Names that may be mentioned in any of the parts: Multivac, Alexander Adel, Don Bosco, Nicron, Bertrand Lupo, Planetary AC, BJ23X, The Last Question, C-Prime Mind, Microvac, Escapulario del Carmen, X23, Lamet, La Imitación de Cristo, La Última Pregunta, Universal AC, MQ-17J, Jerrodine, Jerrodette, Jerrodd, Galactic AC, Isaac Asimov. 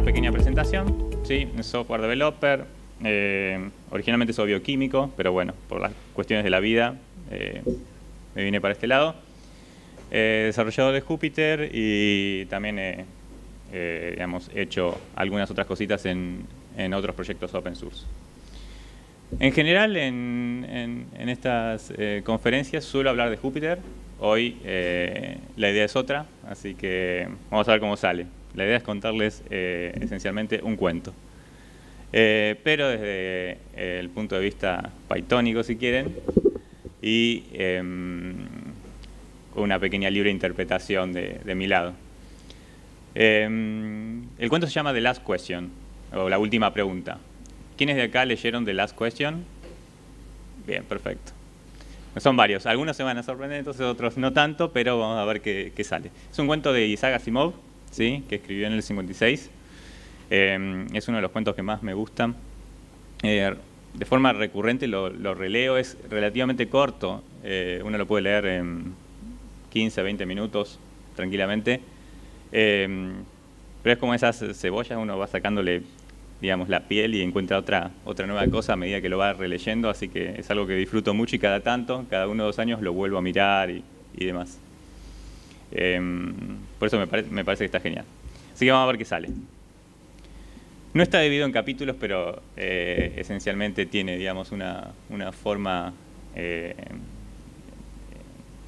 una pequeña presentación. Sí, software developer. Originalmente soy bioquímico, pero bueno, por las cuestiones de la vida me vine para este lado. Desarrollador de Júpiter y también digamos, he hecho algunas otras cositas en otros proyectos open source. En general, en estas conferencias suelo hablar de Júpiter. Hoy la idea es otra, así que vamos a ver cómo sale. La idea es contarles esencialmente un cuento. Pero desde el punto de vista pythónico, si quieren, y con una pequeña libre interpretación de mi lado. El cuento se llama The Last Question, o La Última Pregunta. ¿Quiénes de acá leyeron The Last Question? Bien, perfecto. Son varios. Algunos se van a sorprender, entonces otros no tanto, pero vamos a ver qué sale. Es un cuento de Isaac Asimov, ¿sí?, que escribió en el 56. Es uno de los cuentos que más me gustan. De forma recurrente lo releo. Es relativamente corto. Uno lo puede leer en 15, 20 minutos tranquilamente. Pero es como esas cebollas. Uno va sacándole, digamos, la piel y encuentra otra nueva cosa a medida que lo va releyendo, así que es algo que disfruto mucho y cada tanto, cada uno o dos años, lo vuelvo a mirar y demás. Por eso me parece que está genial. Así que vamos a ver qué sale. No está dividido en capítulos, pero esencialmente tiene, digamos, una forma,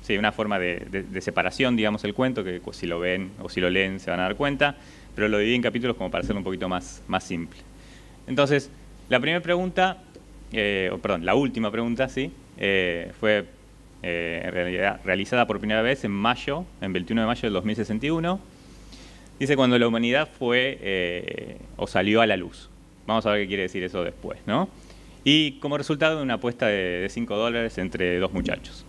sí, una forma de separación, digamos, el cuento, que si lo ven o si lo leen se van a dar cuenta. Pero lo dividí en capítulos como para hacerlo un poquito más simple. Entonces, la primera pregunta, la última pregunta, sí, fue en realidad realizada por primera vez en mayo, en 21 de mayo del 2061. Dice, cuando la humanidad fue o salió a la luz. Vamos a ver qué quiere decir eso después, ¿no? Y como resultado de una apuesta de $5 entre dos muchachos.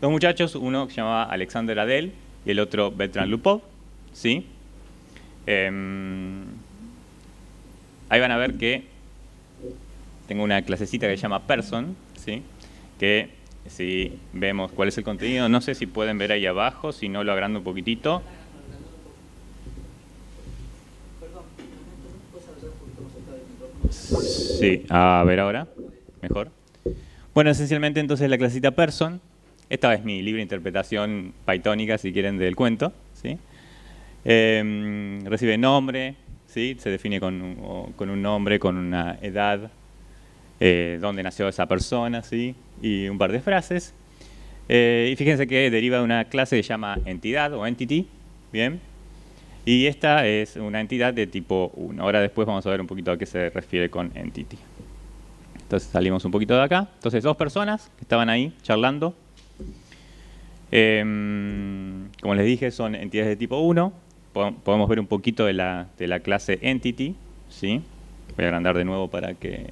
Dos muchachos, uno que se llamaba Alexander Adel y el otro Bertrand Lupo, ¿sí? Ahí van a ver que tengo una clasecita que se llama Person, ¿sí?, que si vemos cuál es el contenido, no sé si pueden ver ahí abajo, si no lo agrando un poquitito. Sí, a ver ahora, mejor. Bueno, esencialmente entonces la clasecita Person, esta es mi libre interpretación pythónica, si quieren, del cuento, ¿sí? Recibe nombre, ¿sí?, se define con un nombre, con una edad, dónde nació esa persona, ¿sí?, y un par de frases. Y fíjense que deriva de una clase que se llama entidad o entity, ¿bien? Y esta es una entidad de tipo 1. Ahora después vamos a ver un poquito a qué se refiere con entity. Entonces salimos un poquito de acá. Entonces dos personas que estaban ahí charlando. Como les dije, son entidades de tipo 1. Podemos ver un poquito de la clase Entity, ¿sí? Voy a agrandar de nuevo para que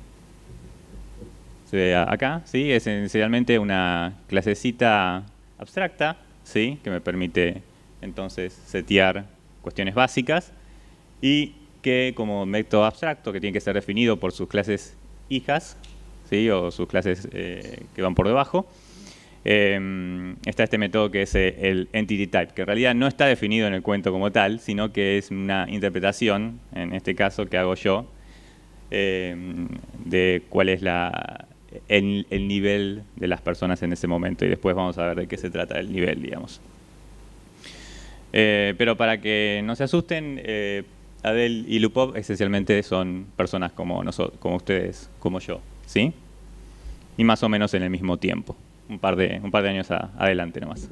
se vea acá, ¿sí? Es esencialmente una clasecita abstracta, ¿sí?, que me permite entonces setear cuestiones básicas y que como método abstracto que tiene que ser definido por sus clases hijas, ¿sí?, o sus clases que van por debajo. Está este método que es el Entity Type, que en realidad no está definido en el cuento como tal, sino que es una interpretación, en este caso que hago yo, de cuál es el nivel de las personas en ese momento, y después vamos a ver de qué se trata el nivel, digamos. Pero para que no se asusten, Adel y Lupov esencialmente son personas como nosotros, como ustedes, como yo, ¿sí? Y más o menos en el mismo tiempo. Un par de años adelante nomás.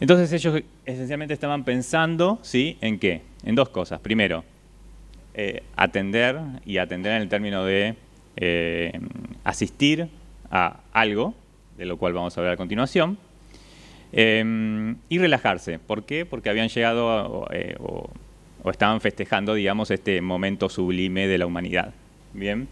Entonces ellos esencialmente estaban pensando, ¿sí?, ¿en qué? En dos cosas. Primero, atender en el término de asistir a algo, de lo cual vamos a hablar a continuación, y relajarse. ¿Por qué? Porque habían llegado o estaban festejando, digamos, este momento sublime de la humanidad. Bien.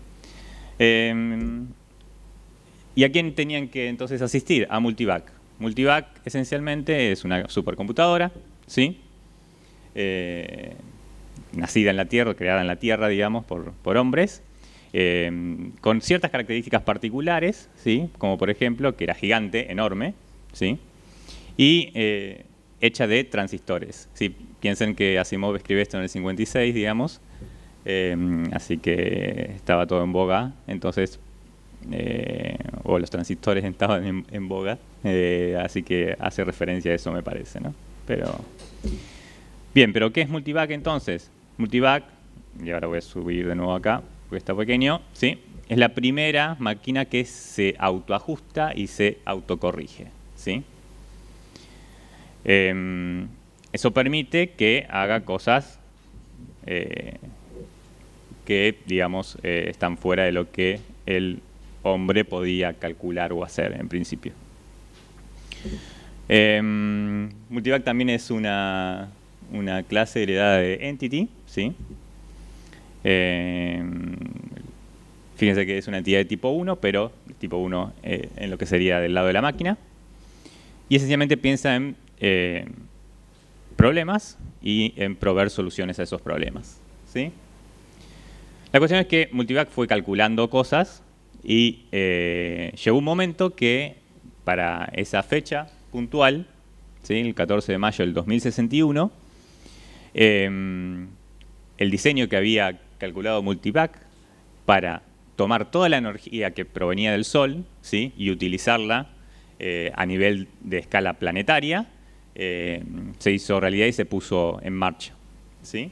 ¿Y a quién tenían que entonces asistir? A Multivac. Multivac esencialmente es una supercomputadora, ¿sí?, nacida en la Tierra, creada en la Tierra, digamos, por hombres, con ciertas características particulares, ¿sí?, como por ejemplo que era gigante, enorme, ¿sí?, y hecha de transistores. Sí, piensen que Asimov escribe esto en el 56, digamos, así que estaba todo en boga, entonces, o los transistores estaban en boga, así que hace referencia a eso, me parece, ¿no? Pero, bien, pero ¿qué es Multivac entonces? Multivac, y ahora voy a subir de nuevo acá, porque está pequeño, ¿sí? Es la primera máquina que se autoajusta y se autocorrige, ¿sí? Eso permite que haga cosas que, digamos, están fuera de lo que el hombre podía calcular o hacer en principio. Multivac también es una clase heredada de Entity, ¿sí? Fíjense que es una entidad de tipo 1, pero tipo 1 en lo que sería del lado de la máquina. Y esencialmente piensa en problemas y en proveer soluciones a esos problemas, ¿sí? La cuestión es que Multivac fue calculando cosas y llegó un momento que para esa fecha puntual, ¿sí? El 14 de mayo del 2061, el diseño que había calculado Multivac para tomar toda la energía que provenía del Sol, ¿sí? Y utilizarla a nivel de escala planetaria, se hizo realidad y se puso en marcha, ¿sí?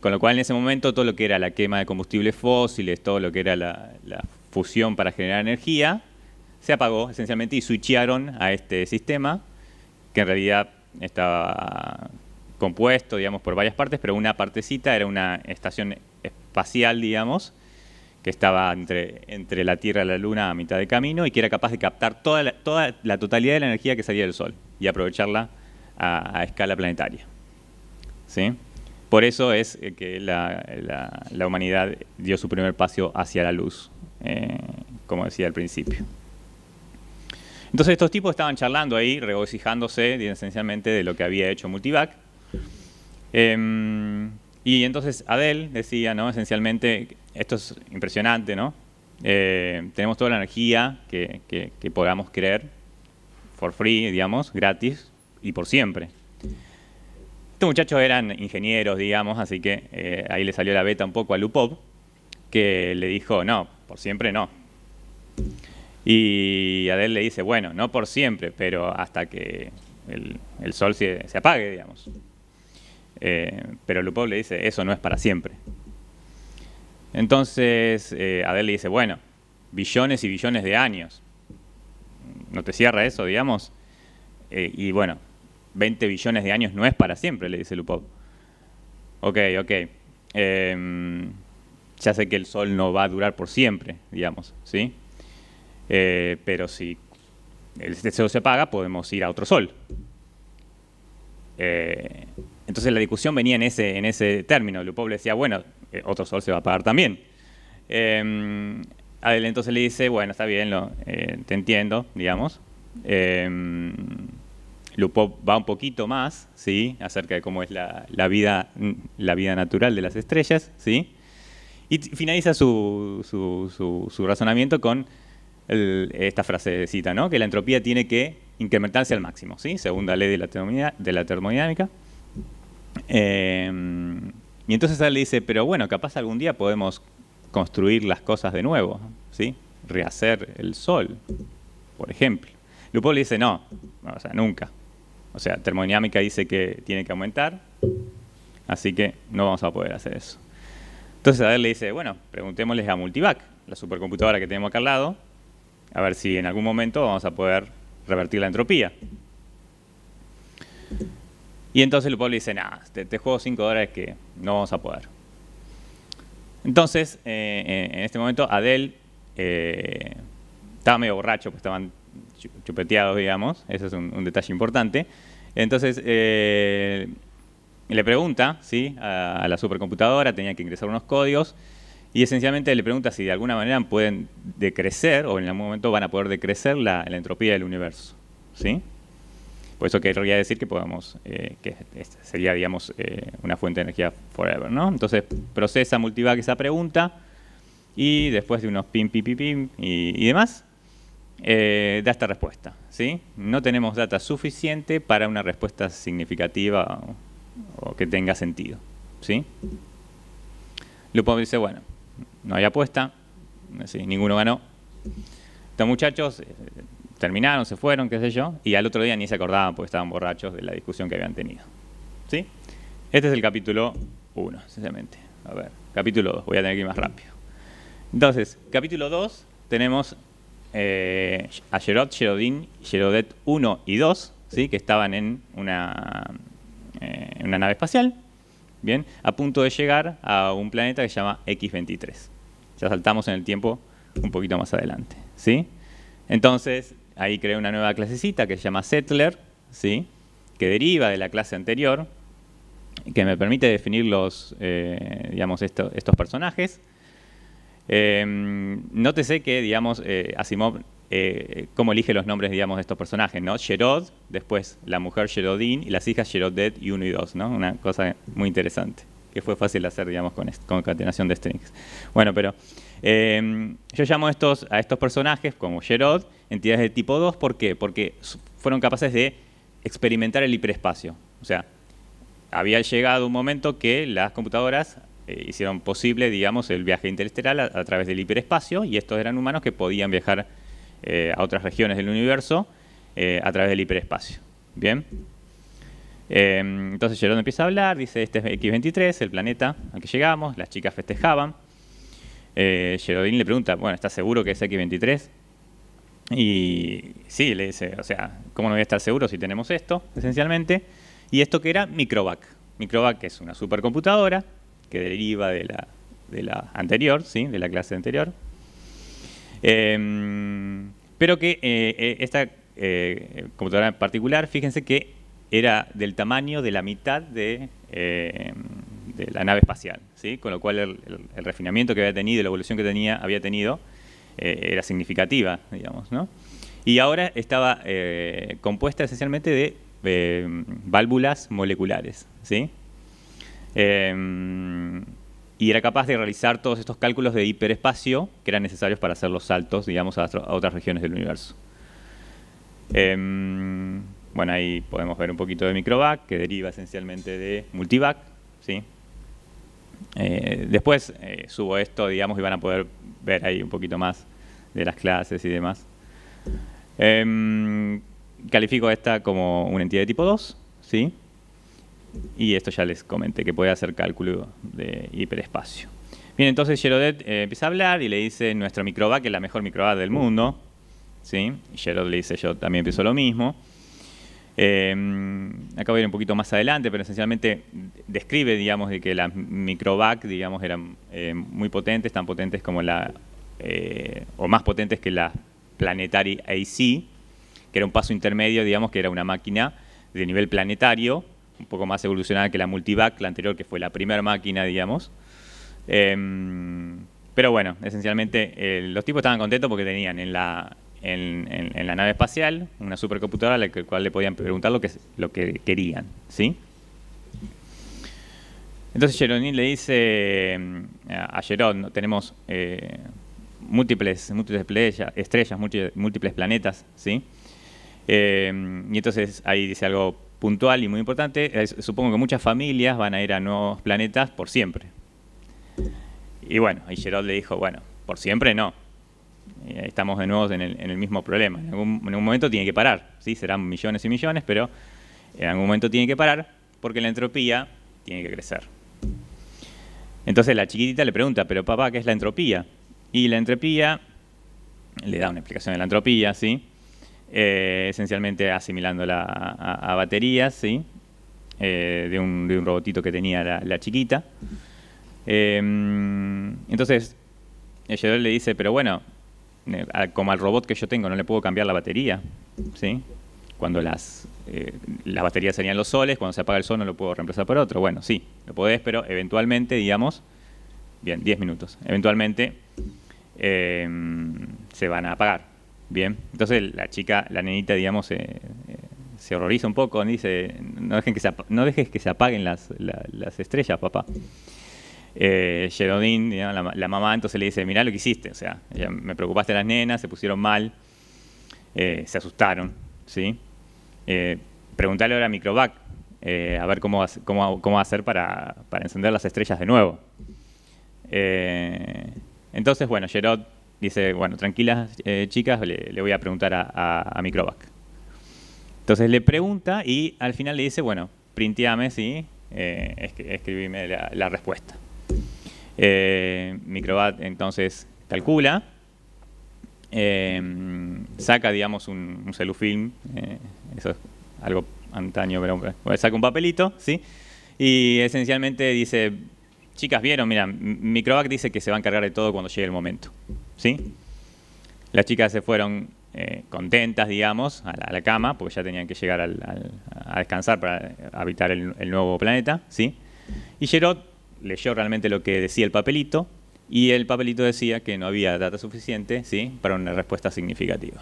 Con lo cual en ese momento todo lo que era la quema de combustibles fósiles, todo lo que era la fusión para generar energía, se apagó esencialmente y switcharon a este sistema, que en realidad estaba compuesto, digamos, por varias partes, pero una partecita era una estación espacial, digamos, que estaba entre la Tierra y la Luna a mitad de camino y que era capaz de captar toda la totalidad de la energía que salía del Sol y aprovecharla a escala planetaria, ¿sí? Por eso es que la humanidad dio su primer paso hacia la luz, como decía al principio. Entonces estos tipos estaban charlando ahí, regocijándose esencialmente de lo que había hecho Multivac. Y entonces Adel decía, ¿no? Esencialmente, esto es impresionante, ¿no? Tenemos toda la energía que podamos creer, for free, digamos, gratis y por siempre. Estos muchachos eran ingenieros, digamos, así que ahí le salió la beta un poco a Lupo, que le dijo, no, por siempre no. Y Adel le dice, bueno, no por siempre, pero hasta que el sol se apague, digamos. Pero Lupo le dice, eso no es para siempre. Entonces Adel le dice, bueno, billones y billones de años, ¿no te cierra eso, digamos? Y bueno, 20 billones de años no es para siempre, le dice Lupo. Ok, ya sé que el sol no va a durar por siempre, digamos, ¿sí? Pero si el sol se apaga, podemos ir a otro sol. Entonces la discusión venía en ese término. Lupo le decía, bueno, otro sol se va a apagar también. Adel entonces le dice, bueno, está bien, te entiendo, digamos. Lupo va un poquito más, ¿sí? Acerca de cómo es la vida natural de las estrellas, ¿sí? Y finaliza su razonamiento con esta frasecita, ¿no? Que la entropía tiene que incrementarse al máximo, ¿sí? Segunda ley de la termodinámica. Y entonces él le dice, pero bueno, capaz algún día podemos construir las cosas de nuevo, ¿sí? Rehacer el sol, por ejemplo. Lupo le dice, no, o sea, nunca. O sea, termodinámica dice que tiene que aumentar, así que no vamos a poder hacer eso. Entonces Adel le dice, bueno, preguntémosles a Multivac, la supercomputadora que tenemos acá al lado, a ver si en algún momento vamos a poder revertir la entropía. Y entonces Lupo le dice, nada, te juego $5 que no vamos a poder. Entonces, en este momento, Adel estaba medio borracho, pues estaban chupeteados, digamos. Ese es un detalle importante. Entonces, le pregunta, ¿sí? a la supercomputadora, tenía que ingresar unos códigos, y esencialmente le pregunta si de alguna manera pueden decrecer, o en algún momento van a poder decrecer la entropía del universo, ¿sí? Por eso querría decir que podamos, que sería, digamos, una fuente de energía forever, ¿no? Entonces procesa Multivac esa pregunta y después de unos pim, pim, pim, pim y demás, da esta respuesta, ¿sí? No tenemos data suficiente para una respuesta significativa o que tenga sentido, ¿sí? Lupo dice, bueno, no hay apuesta, ¿sí? Ninguno ganó. Estos muchachos terminaron, se fueron, qué sé yo, y al otro día ni se acordaban porque estaban borrachos de la discusión que habían tenido, ¿sí? Este es el capítulo 1, sinceramente. A ver, capítulo 2, voy a tener que ir más rápido. Entonces, capítulo 2, tenemos a Jerrodd, Jerrodine, Jerrodette 1 y 2, ¿sí? Que estaban en una nave espacial, bien, a punto de llegar a un planeta que se llama X23. Ya saltamos en el tiempo un poquito más adelante, ¿sí? Entonces, ahí creé una nueva clasecita que se llama Settler, ¿sí? Que deriva de la clase anterior, que me permite definir los, digamos, estos personajes. Nótese que, digamos, Asimov, cómo elige los nombres, digamos, de estos personajes, ¿no? Jerrodd, después la mujer Jerrodine y las hijas Jerrodette y 1 y 2, ¿no? Una cosa muy interesante, que fue fácil hacer, digamos, con concatenación de strings. Bueno, pero yo llamo a estos personajes, como Jerrodd, entidades de tipo 2, ¿por qué? Porque fueron capaces de experimentar el hiperespacio. O sea, había llegado un momento que las computadoras hicieron posible, digamos, el viaje interestelar a través del hiperespacio, y estos eran humanos que podían viajar a otras regiones del universo a través del hiperespacio. Bien. Entonces Jerrodd empieza a hablar, dice, este es X23, el planeta al que llegamos, las chicas festejaban. Jerrodine le pregunta, bueno, ¿estás seguro que es X23? Y sí, le dice, o sea, ¿cómo no voy a estar seguro si tenemos esto, esencialmente? Y esto que era Microvac. Microvac es una supercomputadora que deriva de la anterior, ¿sí? De la clase anterior. Pero que esta computadora en particular, fíjense que era del tamaño de la mitad de la nave espacial, ¿sí? Con lo cual el refinamiento que había tenido, la evolución que había tenido, era significativa, digamos, ¿no? Y ahora estaba compuesta esencialmente de válvulas moleculares, ¿sí? Y era capaz de realizar todos estos cálculos de hiperespacio que eran necesarios para hacer los saltos, digamos, a otras regiones del universo. Bueno, ahí podemos ver un poquito de Microvac, que deriva esencialmente de Multivac, ¿sí? Después subo esto, digamos, y van a poder ver ahí un poquito más de las clases y demás. Califico esta como una entidad de tipo 2, ¿sí? Y esto ya les comenté, que puede hacer cálculo de hiperespacio. Bien, entonces Jerrodette empieza a hablar y le dice, nuestra Microvac, que es la mejor Microvac del mundo, ¿sí? Jerrodd le dice, yo también pienso lo mismo. Acá voy a ir un poquito más adelante, pero esencialmente describe, digamos, de que las Microvac, digamos, eran muy potentes, tan potentes como la, o más potentes que la Planetary AC, que era un paso intermedio, digamos, que era una máquina de nivel planetario, un poco más evolucionada que la Multivac, la anterior, que fue la primera máquina, digamos. Pero bueno, esencialmente los tipos estaban contentos porque tenían en la nave espacial una supercomputadora a la cual le podían preguntar lo que querían, ¿sí? Entonces Jerrodine le dice a Jerrodd, tenemos múltiples estrellas, múltiples planetas, ¿sí? Y entonces ahí dice algo puntual y muy importante, supongo que muchas familias van a ir a nuevos planetas por siempre. Y bueno, y Jerrodd le dijo, bueno, por siempre no. Estamos de nuevo en el mismo problema. En algún momento tiene que parar, ¿sí? Serán millones y millones, pero en algún momento tiene que parar porque la entropía tiene que crecer. Entonces la chiquitita le pregunta, pero papá, ¿qué es la entropía? Y la entropía, le da una explicación de la entropía, ¿sí? Esencialmente asimilándola a baterías, ¿sí? De un robotito que tenía la chiquita. Entonces, Jerrodd le dice, pero bueno, como al robot que yo tengo no le puedo cambiar la batería, ¿sí? Cuando las baterías serían los soles, cuando se apaga el sol no lo puedo reemplazar por otro. Bueno, sí, lo podés, pero eventualmente, digamos, bien, 10 minutos, eventualmente se van a apagar. Bien, entonces la chica, la nenita, digamos, se horroriza un poco, dice, no dejes que se apaguen las estrellas, papá. Jerrodine, la mamá, entonces le dice, mirá lo que hiciste, o sea, me preocupaste a las nenas, se pusieron mal, se asustaron, ¿sí? Preguntale ahora a Microvac, a ver cómo va a hacer para encender las estrellas de nuevo. Entonces, bueno, Jerrodd dice, bueno, tranquilas chicas, le voy a preguntar a Microvac. Entonces le pregunta y al final le dice, bueno, printeame, ¿sí? Escribime la respuesta. Microvac entonces calcula, saca, digamos, un celufilm, eso es algo antaño, pero bueno, saca un papelito, ¿sí? Y esencialmente dice, chicas, vieron, mira, Microvac dice que se va a encargar de todo cuando llegue el momento, ¿sí? Las chicas se fueron contentas, digamos, a la cama, porque ya tenían que llegar a descansar para habitar el nuevo planeta, ¿sí? Y Jerrodd leyó realmente lo que decía el papelito, y el papelito decía que no había data suficiente, ¿sí?, para una respuesta significativa.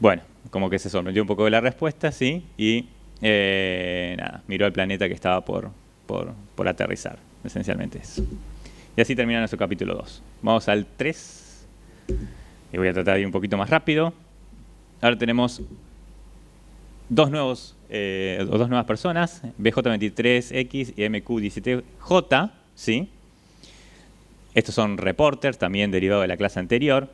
Bueno, como que se sorprendió un poco de la respuesta, ¿sí? Y nada, miró al planeta que estaba por aterrizar, esencialmente eso. Y así termina nuestro capítulo 2. Vamos al 3. Y voy a tratar de ir un poquito más rápido. Ahora tenemos dos nuevas personas, BJ23X y MQ-17J, ¿sí? Estos son reporters, también derivados de la clase anterior,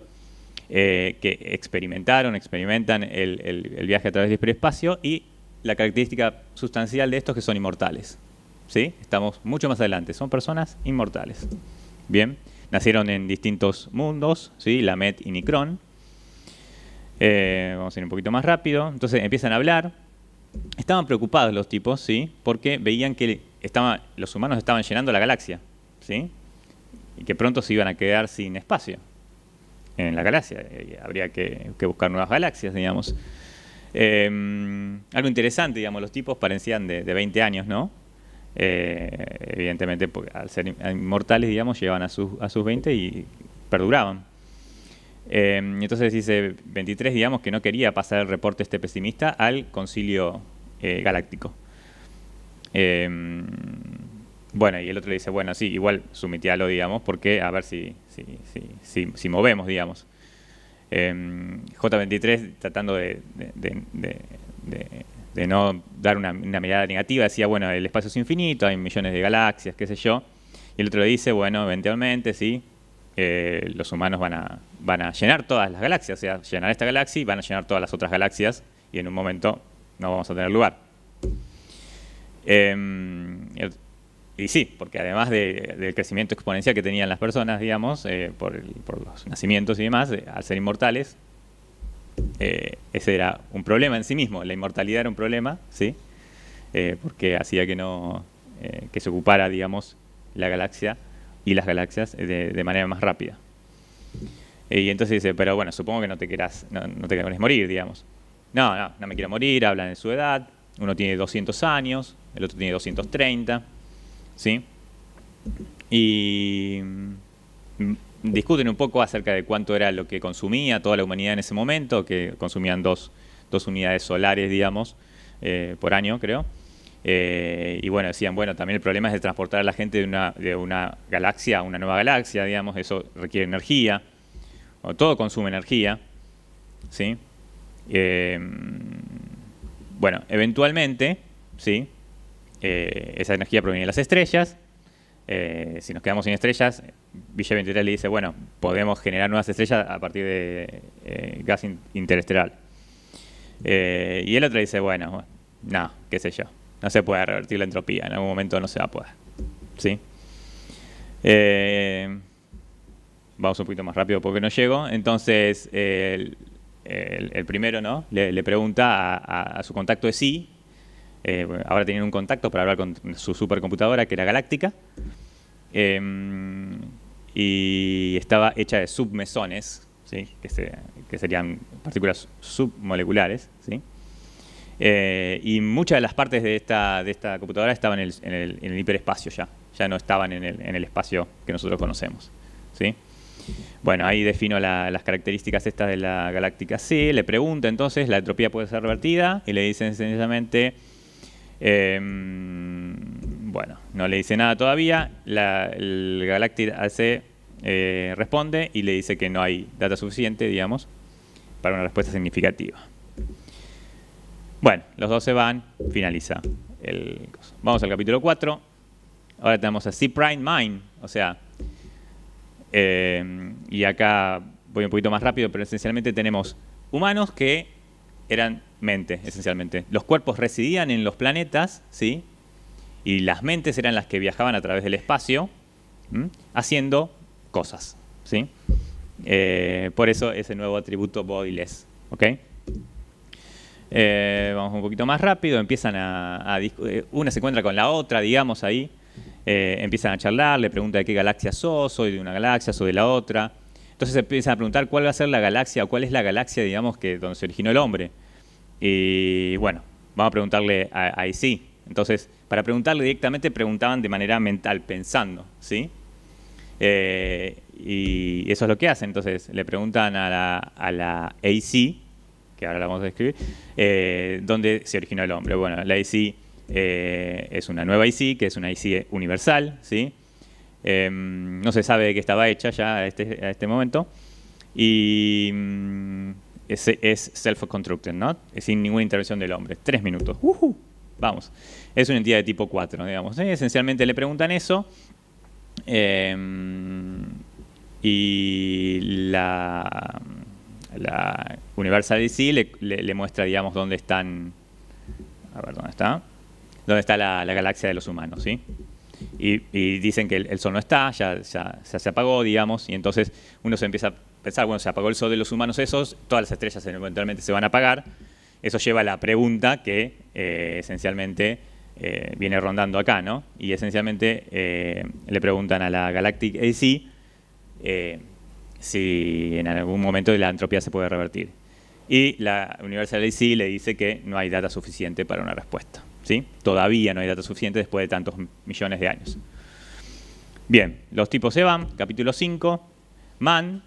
que experimentan el viaje a través del hiperespacio, y la característica sustancial de estos es que son inmortales, ¿sí? Estamos mucho más adelante, son personas inmortales. Bien, nacieron en distintos mundos, ¿sí? Lamet y Nicron. Vamos a ir un poquito más rápido. Entonces empiezan a hablar. Estaban preocupados los tipos, ¿sí? Porque veían que los humanos estaban llenando la galaxia, ¿sí? Y que pronto se iban a quedar sin espacio en la galaxia. Habría que buscar nuevas galaxias, digamos. Algo interesante, digamos, los tipos parecían de 20 años, ¿no? Evidentemente, al ser inmortales, digamos, llegaban a sus 20 y perduraban. Entonces dice 23, digamos, que no quería pasar el reporte este pesimista al concilio galáctico. Bueno, y el otro le dice, bueno, sí, igual sumitialo, digamos, porque a ver si movemos, digamos. J23, tratando de no dar una mirada negativa, decía, bueno, el espacio es infinito, hay millones de galaxias, qué sé yo. Y el otro le dice, bueno, eventualmente, sí, los humanos van a llenar todas las galaxias, o sea, llenar esta galaxia y van a llenar todas las otras galaxias, y en un momento no vamos a tener lugar. Y sí, porque además del crecimiento exponencial que tenían las personas, digamos, por los nacimientos y demás, al ser inmortales, ese era un problema en sí mismo. La inmortalidad era un problema, ¿sí? Porque hacía que que se ocupara, digamos, la galaxia y las galaxias de manera más rápida. Y entonces dice, pero bueno, supongo que no te querés morir, digamos. No me quiero morir, hablan de su edad. Uno tiene 200 años, el otro tiene 230, ¿sí? Y discuten un poco acerca de cuánto era lo que consumía toda la humanidad en ese momento, que consumían dos unidades solares, digamos, por año, creo. Y bueno, decían, bueno, también el problema es de transportar a la gente de una galaxia a una nueva galaxia, digamos, eso requiere energía, o todo consume energía, ¿sí? Bueno, eventualmente, ¿sí? Esa energía proviene de las estrellas. Si nos quedamos sin estrellas, BJ23 le dice, bueno, podemos generar nuevas estrellas a partir de gas interestelar. Y el otro dice, bueno, no, qué sé yo, no se puede revertir la entropía, en algún momento no se va a poder, ¿sí? Vamos un poquito más rápido porque no llego. Entonces, el primero, ¿no?, le pregunta a su contacto de sí. Bueno, ahora tienen un contacto para hablar con su supercomputadora, que era galáctica. Y estaba hecha de submesones, ¿sí?, que serían partículas submoleculares, ¿sí? Y muchas de las partes de esta computadora estaban en el hiperespacio ya. Ya no estaban en el espacio que nosotros conocemos, ¿sí? Bueno, ahí defino las características estas de la Galactic AC. Le pregunta entonces, ¿la entropía puede ser revertida? Y le dicen sencillamente, bueno, no le dice nada todavía. El Galactic AC responde y le dice que no hay data suficiente, digamos, para una respuesta significativa. Bueno, los dos se van, finaliza el coso. Vamos al capítulo 4. Ahora tenemos a C-Prime Mind, o sea, y acá voy un poquito más rápido, pero esencialmente tenemos humanos que eran mente, esencialmente. Los cuerpos residían en los planetas, ¿sí? Y las mentes eran las que viajaban a través del espacio, ¿sí? Haciendo cosas, ¿sí? Por eso ese nuevo atributo bodyless, ¿ok? Vamos un poquito más rápido, empiezan a discutir, una se encuentra con la otra, digamos, ahí. Empiezan a charlar, le pregunta de qué galaxia sos, soy de una galaxia, soy de la otra. Entonces empiezan a preguntar cuál va a ser la galaxia o cuál es la galaxia, digamos, que donde se originó el hombre. Y bueno, vamos a preguntarle a IC. Entonces, para preguntarle directamente, preguntaban de manera mental, pensando, ¿sí? Y eso es lo que hacen. Entonces, le preguntan a la AC, que ahora la vamos a describir, dónde se originó el hombre. Bueno, la AC es una nueva AC, que es una AC universal, ¿sí? No se sabe de qué estaba hecha ya a este momento. Y es self-constructed, ¿no? Sin ninguna intervención del hombre. 3 minutos. Vamos. Es una entidad de tipo 4, digamos. Esencialmente le preguntan eso. Y la Universal DC le muestra, digamos, dónde están. A ver, ¿dónde está? Dónde está la galaxia de los humanos, ¿sí? Y dicen que el sol no está, ya se apagó, digamos, y entonces uno se empieza a pensar, bueno, se apagó el sol de los humanos esos, todas las estrellas eventualmente se van a apagar. Eso lleva a la pregunta que esencialmente viene rondando acá, ¿no? Y esencialmente le preguntan a la Galactic AC si en algún momento la entropía se puede revertir. Y la Universal AC le dice que no hay data suficiente para una respuesta. ¿Sí? Todavía no hay datos suficientes después de tantos millones de años. Bien, los tipos se van, capítulo 5, man,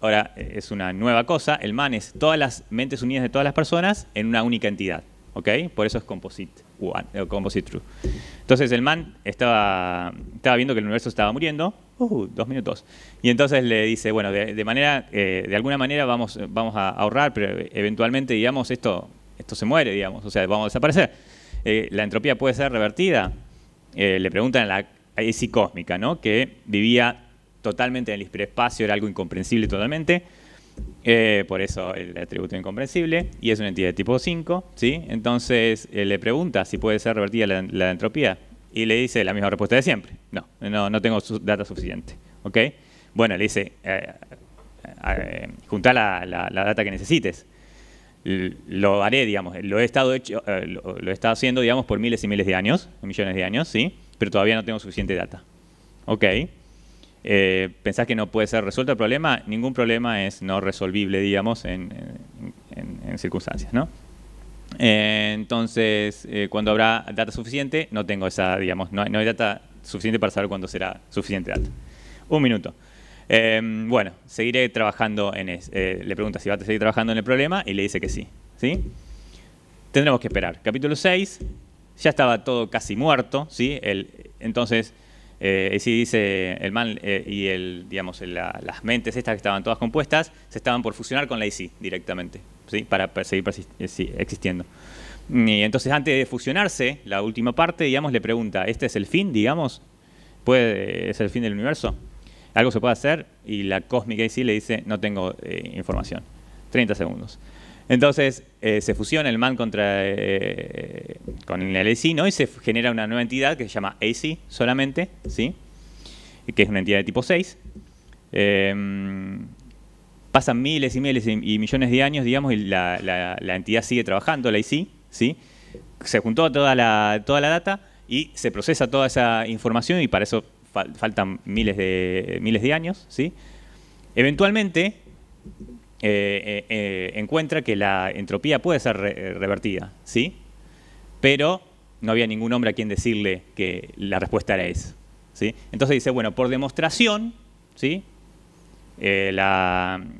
ahora es una nueva cosa, el man es todas las mentes unidas de todas las personas en una única entidad, ¿ok? Por eso es composite one, o composite true. Entonces el man estaba viendo que el universo estaba muriendo, 2 minutos, y entonces le dice, bueno, de alguna manera vamos a ahorrar, pero eventualmente, digamos, esto se muere, digamos, o sea, vamos a desaparecer. La entropía puede ser revertida, le preguntan a la AC cósmica, ¿no? Que vivía totalmente en el hiperespacio, era algo incomprensible totalmente, por eso el atributo incomprensible, y es una entidad de tipo 5, ¿sí? Entonces le pregunta si puede ser revertida la entropía, y le dice la misma respuesta de siempre, no tengo data suficiente, ¿ok? Bueno, le dice, juntá la data que necesites. Lo haré, digamos, lo he estado haciendo, digamos, por miles y miles de años, millones de años, ¿sí? Pero todavía no tengo suficiente data. Ok. ¿Pensás que no puede ser resuelto el problema? Ningún problema es no resolvible, digamos, en circunstancias, ¿no? Entonces, cuando habrá data suficiente, no tengo esa, digamos, no hay data suficiente para saber cuándo será suficiente data. 1 minuto. Bueno, seguiré trabajando en eso. Le pregunta si va a seguir trabajando en el problema y le dice que sí, ¿sí? Tendremos que esperar. Capítulo 6, ya estaba todo casi muerto, ¿sí? Entonces, así dice el man y las mentes estas que estaban todas compuestas se estaban por fusionar con la IC directamente, ¿sí? Para seguir existiendo. Y entonces, antes de fusionarse, la última parte, digamos, le pregunta, ¿este es el fin, digamos? ¿Es el fin del universo? ¿Algo se puede hacer? Y la Cosmic AC le dice, no tengo información. 30 segundos. Entonces, se fusiona el man con el AC, ¿no? Y se genera una nueva entidad que se llama AC solamente, ¿sí? Que es una entidad de tipo 6. Pasan miles y miles y millones de años, digamos, y la entidad sigue trabajando, la AC, ¿sí? Se juntó toda la data y se procesa toda esa información y para eso faltan miles de años, ¿sí? Eventualmente encuentra que la entropía puede ser revertida, ¿sí? Pero no había ningún hombre a quien decirle que la respuesta era esa, ¿sí? Entonces dice, bueno, por demostración, ¿sí? Por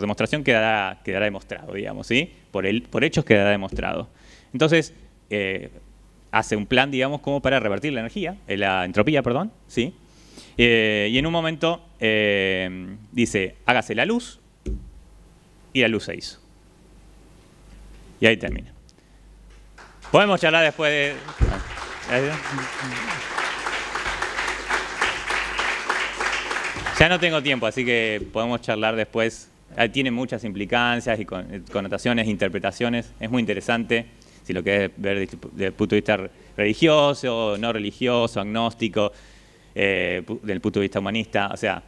demostración quedará demostrado, digamos, ¿sí? Por hechos quedará demostrado. Entonces, hace un plan, digamos, como para revertir la energía, la entropía, perdón, ¿sí? Y en un momento dice, hágase la luz y la luz 6. Y ahí termina. Podemos charlar después de... Ya no tengo tiempo, así que podemos charlar después. Tiene muchas implicancias y connotaciones, interpretaciones. Es muy interesante si lo querés ver desde el punto de vista religioso, no religioso, agnóstico, del punto de vista humanista. O sea,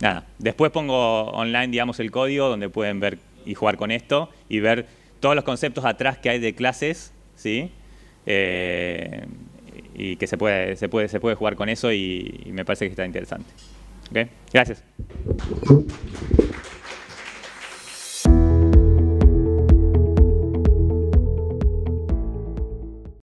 nada. Después pongo online, digamos, el código donde pueden ver y jugar con esto y ver todos los conceptos atrás que hay de clases, ¿sí? Y que se puede jugar con eso y me parece que está interesante. ¿Okay? Gracias.